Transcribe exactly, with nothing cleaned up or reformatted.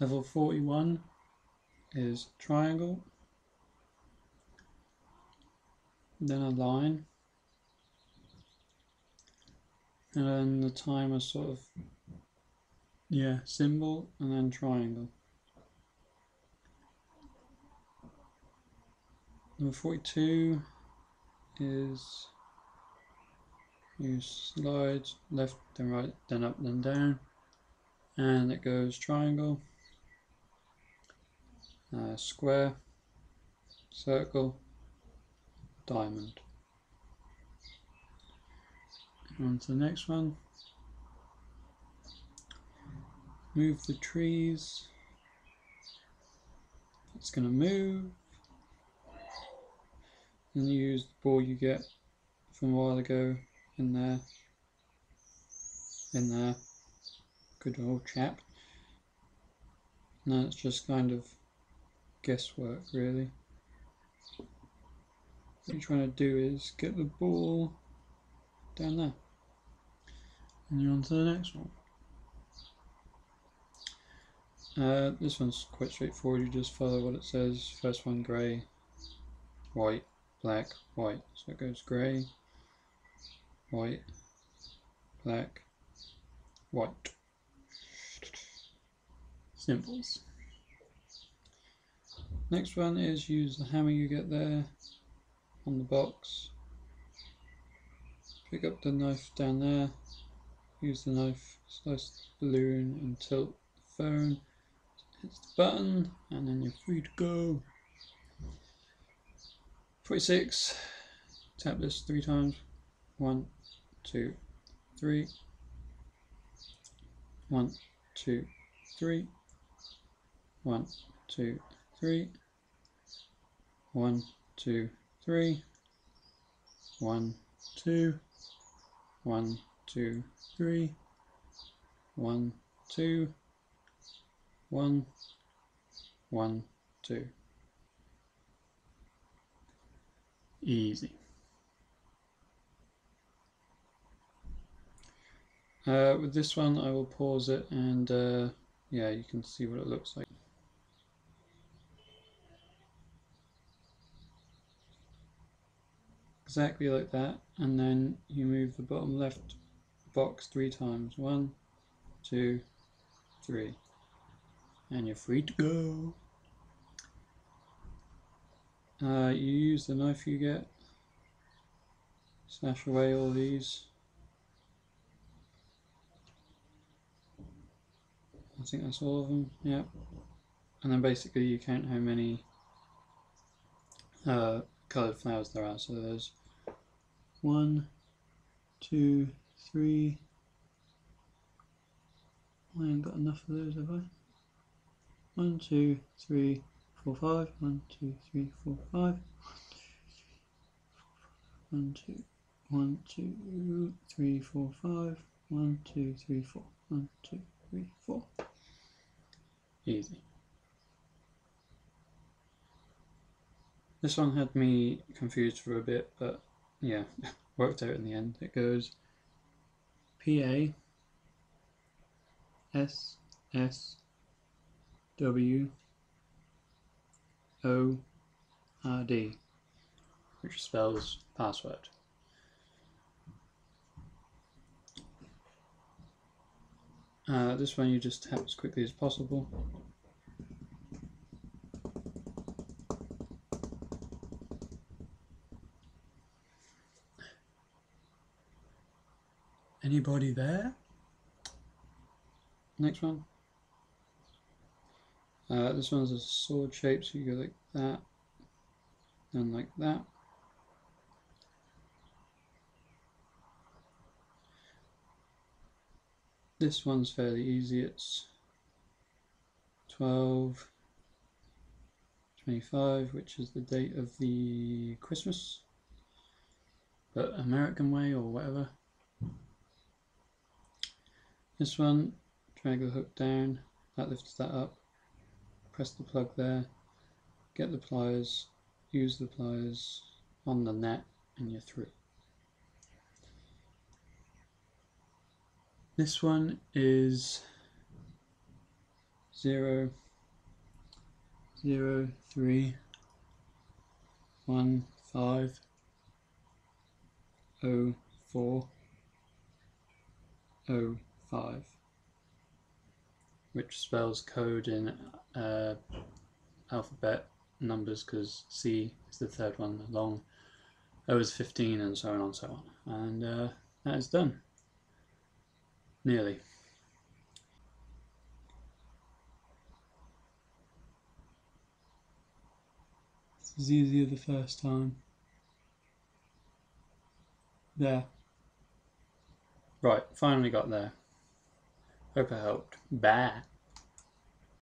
Level forty-one is triangle, then a line, and then the timer sort of, yeah, symbol, and then triangle. Number forty-two is you slide left then right then up then down, and it goes triangle, uh, square, circle, diamond. On to the next one. Move the trees. It's going to move. And you use the ball you get from a while ago in there. In there. Good old chap. Now it's just kind of guesswork, really. What you're trying to do is get the ball down there. And you're on to the next one. Uh, this one's quite straightforward, you just follow what it says. First one grey, white, black, white. So it goes grey, white, black, white. Symbols. Next one is use the hammer you get there on the box. Pick up the knife down there, use the knife, slice the balloon and tilt the phone. Hits the button and then you're free to go. forty-six, tap this three times. One, two, three. One, two, three. One, two, three. One, two, three. One, two. One, two, three. One, two. One, one, two. Easy. Uh, with this one I will pause it and uh, yeah, you can see what it looks like. Exactly like that, and then you move the bottom left box three times. One, two, three. And you're free to go. Uh, you use the knife you get, slash away all these. I think that's all of them, yep. And then basically you count how many uh, coloured flowers there are. So there's one, two, three. I ain't got enough of those, have I? One, two, three, four, five. One, two, three, four, five. One, two, one, two, three, four, five. One, two, three, four. One, two, three, four. Easy. This one had me confused for a bit, but yeah, worked out in the end. It goes P A S S W O R D, which spells password. Uh, this one you just tap as quickly as possible. Anybody there? Next one. Uh, this one's a sword shape, so you go like that, and like that. This one's fairly easy, it's twelve twenty-five, which is the date of the Christmas, but American way or whatever. This one, drag the hook down, that lifts that up. Press the plug there, get the pliers, use the pliers on the net, and you're through. This one is zero, zero, three, one, five, oh, four, oh, five, which spells code in uh, alphabet numbers because C is the third one long, O is fifteen, and so on and so on. And uh, that is done. Nearly. This is easier the first time. There. Right, finally got there. Hope I helped. Bye.